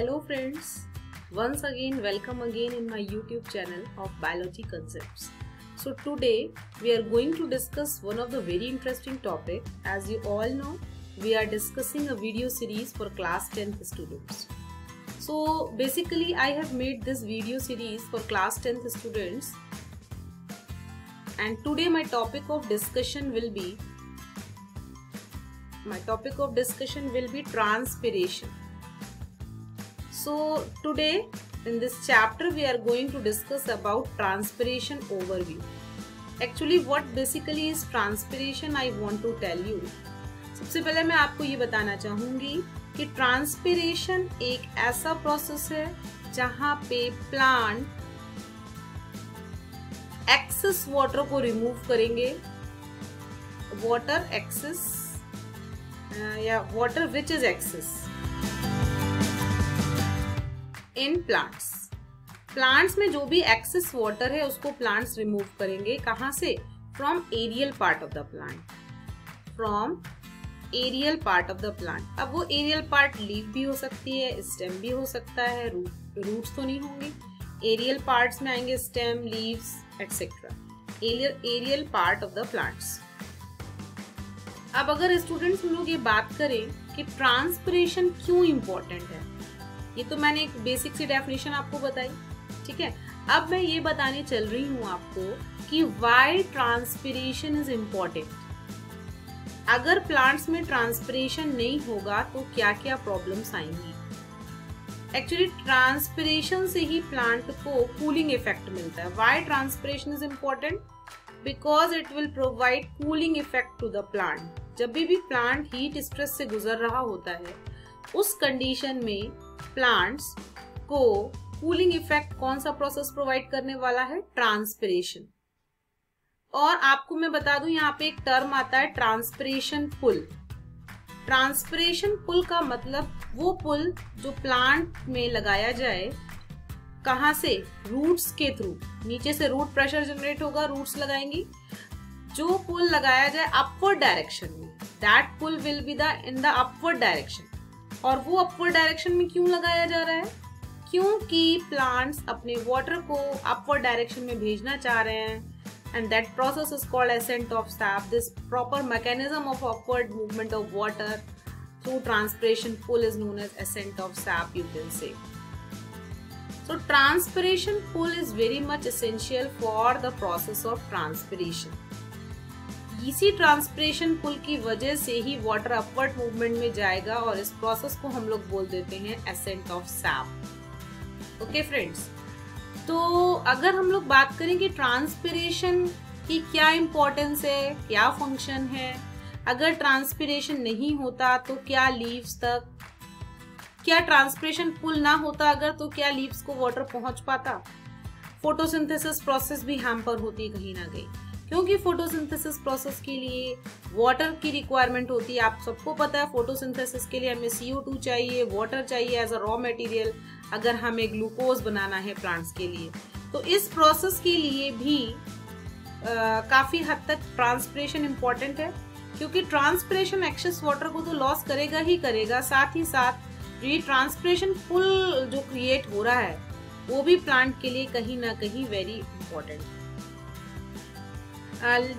Hello friends, once again welcome again in my YouTube channel of Biology Concepts. So today we are going to discuss one of the very interesting topic. As you all know, we are discussing a video series for class 10th students. So basically I have made this video series for class 10th students and today my topic of discussion will be transpiration. So today in this chapter we are going to discuss about transpiration overview. Actually what basically is transpiration I want to tell you. सबसे पहले मैं आपको ये बताना चाहूँगी कि transpiration एक ऐसा process है जहाँ पे plant excess water को remove करेंगे, water excess या water which is excess इन प्लांट्स में जो भी एक्सेस वाटर है उसको प्लांट्स रिमूव करेंगे. कहाँ से? From aerial part of the plant, from aerial part of the plant. अब वो एरियल पार्ट लीफ भी हो सकती है, स्टेम भी हो सकता है, रूट्स तो नहीं होंगे. एरियल पार्ट्स में आएंगे stem, leaves etcetera, aerial part of the plants. अब अगर स्टूडेंट्स हम लोग ये बात करें कि ट्रांसपिरेशन क्यों इम्पोर्टेंट है, ये तो मैंने एक बेसिक सी डेफिनेशन आपको बताई, ठीक है. अब मैं ये बताने चल रही हूँ आपको कि व्हाई ट्रांसपिरेशन इज इम्पोर्टेंट. अगर प्लांट्स में ट्रांसपिरेशन नहीं होगा तो क्या क्या प्रॉब्लम्स आएंगी. एक्चुअली ट्रांसपिरेशन से ही प्लांट को कूलिंग इफेक्ट मिलता है. Why transpiration is important? Because it will provide cooling effect to the plant. जब भी प्लांट हीट स्ट्रेस से गुजर रहा होता है उस कंडीशन में प्लांट्स को कूलिंग इफेक्ट कौन सा प्रोसेस प्रोवाइड करने वाला है? ट्रांसपिरेशन. और आपको मैं बता दूं यहाँ पे एक टर्म आता है ट्रांसपिरेशन पुल. ट्रांसपिरेशन पुल का मतलब वो पुल जो प्लांट में लगाया जाए, कहाँ से? रूट्स के थ्रू. नीचे से रूट प्रेशर जनरेट होगा, रूट्स लगाएंगी. जो पुल लगाया जाए अपवर्ड डायरेक्शन में, that pull will be the in the upward direction. और वो अपवर्ड डायरेक्शन में क्यों लगाया जा रहा है? क्योंकि प्लांट्स अपने वाटर को अपवर्ड डायरेक्शन में भेजना चाह रहे हैं and that process is called ascent of sap. This proper mechanism of upward movement of water through transpiration pull is known as ascent of sap, you can say. So transpiration pull is very much essential for the process of transpiration. इसी transpiration pull की वजह से ही water upward movement में जाएगा और इस process को हम लोग बोल देते हैं ascent of sap. Okay friends, तो अगर हम लोग बात करें कि ट्रांसपिरेशन की क्या इम्पोर्टेंस है, क्या फंक्शन है, अगर ट्रांसपिरेशन नहीं होता तो क्या लीव्स तक, क्या ट्रांसपिरेशन पुल ना होता अगर तो क्या लीव्स को वाटर पहुंच पाता? फोटोसिंथेसिस प्रोसेस भी हैम्पर होती कहीं ना कहीं, क्योंकि फोटोसिंथेसिस प्रोसेस के लिए वाटर की रिक्वायरमेंट होती है. आप सबको पता है फोटोसिंथेसिस के लिए हमें CO2 चाहिए, वाटर चाहिए एज अ रॉ मटेरियल अगर हमें ग्लूकोज बनाना है प्लांट्स के लिए. तो इस प्रोसेस के लिए भी काफ़ी हद तक ट्रांसपिरेशन इम्पॉर्टेंट है, क्योंकि ट्रांसपिरेशन एक्सेस वाटर को तो लॉस करेगा ही करेगा, साथ ही साथ ये ट्रांसपिरेशन पुल जो क्रिएट हो रहा है वो भी प्लांट के लिए कहीं ना कहीं वेरी इम्पोर्टेंट है.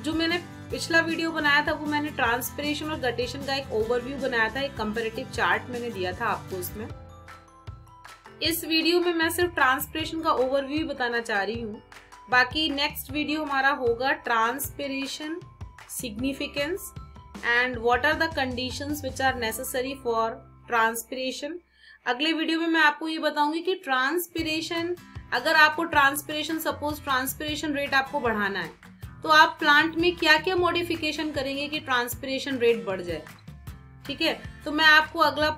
जो मैंने पिछला वीडियो बनाया था वो मैंने ट्रांसपिरेशन और गटेशन का एक ओवरव्यू बनाया था, एक कंपैरेटिव चार्ट मैंने दिया था आपको. उसमें इस वीडियो में मैं सिर्फ ट्रांसपिरेशन का ओवरव्यू बताना चाह रही हूँ. बाकी नेक्स्ट वीडियो हमारा होगा transpiration significance and what are the conditions which are necessary for transpiration. अगले वीडियो में मैं आपको ये बताऊंगी कि ट्रांसपिरेशन, अगर आपको ट्रांसपिरेशन, सपोज ट्रांसपिरेशन रेट आपको बढ़ाना है तो आप प्लांट में क्या क्या मॉडिफिकेशन करेंगे कि ट्रांसपिरेशन रेट बढ़ जाए, ठीक है. तो मैं आपको अगला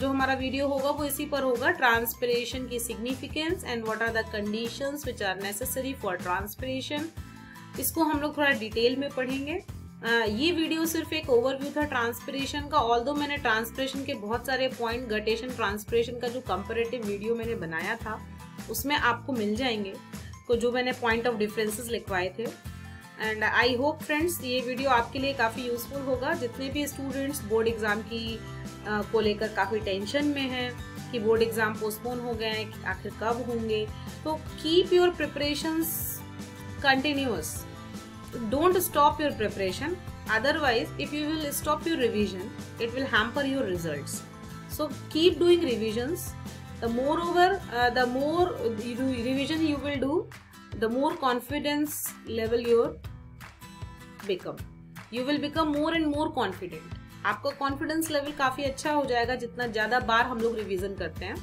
जो हमारा वीडियो होगा वो इसी पर होगा, ट्रांसपिरेशन की significance and what are the conditions which are necessary for transpiration. इसको हम लोग थोड़ा डिटेल में पढ़ेंगे. ये वीडियो सिर्फ एक ओवरव्यू था ट्रांसपिरेशन का, ऑल्दो मैंने ट्रांसपिरेशन के बहुत सारे पॉइंट गटेशन ट्रांसपिरेशन का जो कंपैरेटिव वीडियो मैंने बनाया था उसमें आपको मिल जाएंगे, को जो मैंने पॉइंट ऑफ डिफरेंसेस लिखवाए थे. एंड आई होप फ्रेंड्स ये वीडियो आपके लिए काफ़ी यूजफुल होगा. जितने भी स्टूडेंट्स बोर्ड एग्ज़ाम की को लेकर काफ़ी टेंशन में हैं कि बोर्ड एग्ज़ाम पोस्टपोन हो गए हैं, आखिर कब होंगे। तो keep your preparations continuous, don't stop your preparation, otherwise if you will stop your revision it will hamper your results. So keep doing revisions. The more revision you will do, the more confidence level you become. You will become more and more confident. आपका confidence level काफ़ी अच्छा हो जाएगा जितना ज़्यादा बार हम लोग revision करते हैं।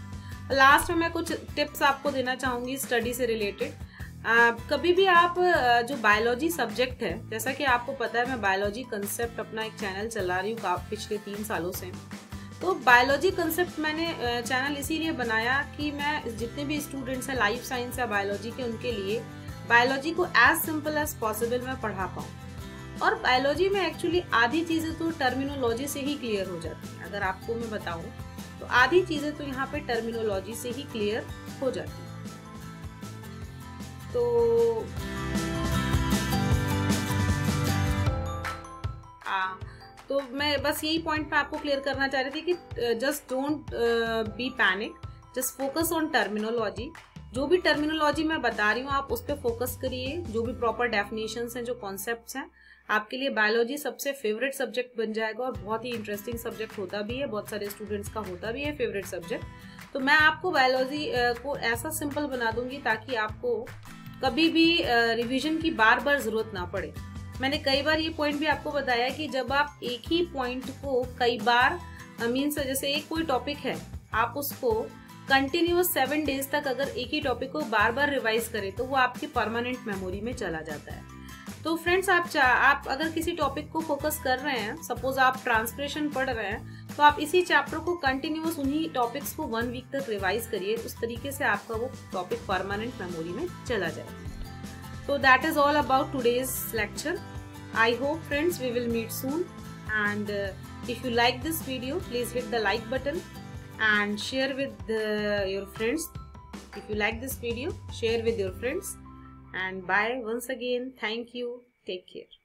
Last में मैं कुछ tips आपको देना चाहूँगी study से related. कभी भी आप जो बायोलॉजी सब्जेक्ट है, जैसा कि आपको पता है मैं बायोलॉजी कंसेप्ट अपना एक चैनल चला रही हूँ पिछले 3 सालों से। तो बायोलॉजी कंसेप्ट मैंने चैनल इसीलिए बनाया कि मैं जितने भी स्टूडेंट्स हैं लाइफ साइंस या बायोलॉजी के, उनके लिए बायोलॉजी को एज सिंपल एज पॉसिबल मैं पढ़ा पाऊँ। और बायोलॉजी में एक्चुअली आधी चीज़ें तो टर्मिनोलॉजी से ही क्लियर हो जाती हैं। अगर आपको मैं बताऊँ तो आधी चीज़ें तो यहाँ पे टर्मिनोलॉजी से ही क्लियर हो जाती हैं। तो मैं बस यही पॉइंट पे आपको क्लियर करना चाह रही थी कि just don't be panic, just focus on terminology. जो भी टर्मिनोलॉजी मैं बता रही हूँ आप उस पर फोकस करिए, जो भी प्रॉपर डेफिनेशंस हैं, जो कॉन्सेप्ट्स हैं। आपके लिए बायोलॉजी सबसे फेवरेट सब्जेक्ट बन जाएगा और बहुत ही इंटरेस्टिंग सब्जेक्ट होता भी है, बहुत सारे स्टूडेंट्स का होता भी है फेवरेट सब्जेक्ट। तो मैं आपको बायोलॉजी को ऐसा सिंपल बना दूंगी ताकि आपको कभी भी रिविजन की बार बार जरूरत ना पड़े। मैंने कई बार ये पॉइंट भी आपको बताया कि जब आप एक ही पॉइंट को कई बार मीन्स जैसे एक कोई टॉपिक है, आप उसको कंटिन्यूस 7 डेज तक अगर एक ही टॉपिक को बार बार रिवाइज करें तो वो आपकी परमानेंट मेमोरी में चला जाता है। तो फ्रेंड्स आप अगर किसी टॉपिक को फोकस कर रहे हैं, सपोज आप ट्रांसपिरेशन पढ़ रहे हैं, तो आप इसी चैप्टर को कंटिन्यूस उन्हीं टॉपिक्स को 1 वीक तक रिवाइज करिए। उस तरीके से आपका वो टॉपिक परमानेंट मेमोरी में चला जाएगा। So that is all about today's lecture. I hope friends we will meet soon, and if you like this video please hit the like button and share with your friends. If you like this video share with your friends, and bye once again. Thank you, take care.